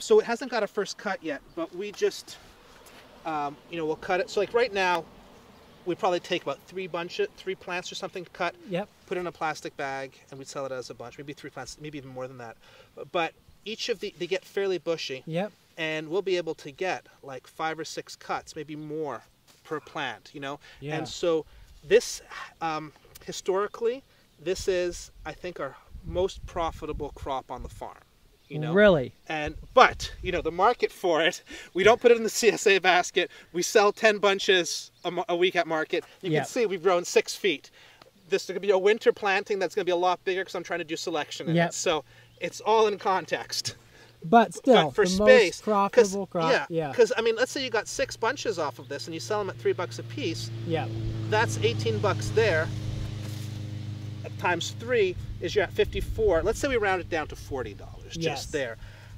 So it hasn't got a first cut yet, but we just, you know, we'll cut it. So like right now, we probably take about three plants or something to cut, yep, put it in a plastic bag, and we'd sell it as a bunch. Maybe three plants, maybe even more than that. But each of they get fairly bushy, yep, and we'll be able to get like 5 or 6 cuts, maybe more per plant, you know? Yeah. And so this, historically, this is, I think, our most profitable crop on the farm. You know? Really? And but you know the market for it. We don't put it in the CSA basket. We sell 10 bunches a week at market. You yep. can see we've grown 6 feet. This is going to be a winter planting that's going to be a lot bigger because I'm trying to do selection in yep. it. So it's all in context. But still, but for the space, most profitable crop. Yeah. Because yeah. I mean, let's say you got 6 bunches off of this and you sell them at $3 a piece. Yeah. That's 18 bucks there. Times 3 is you're at 54. Let's say we round it down to $40 yes. just there.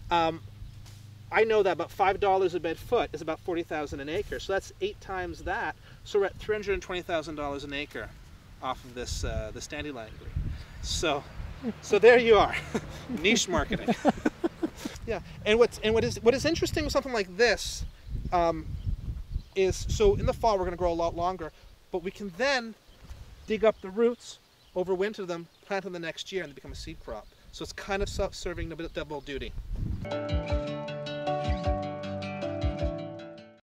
I know that about $5 a bed foot is about $40,000 an acre. So that's 8 times that. So we're at $320,000 an acre off of this this dandelion green. So there you are, niche marketing. Yeah. And what is interesting with something like this is so in the fall we're going to grow a lot longer, but we can then dig up the roots, overwinter them, plant them the next year, and they become a seed crop. So it's kind of serving a bit of double duty.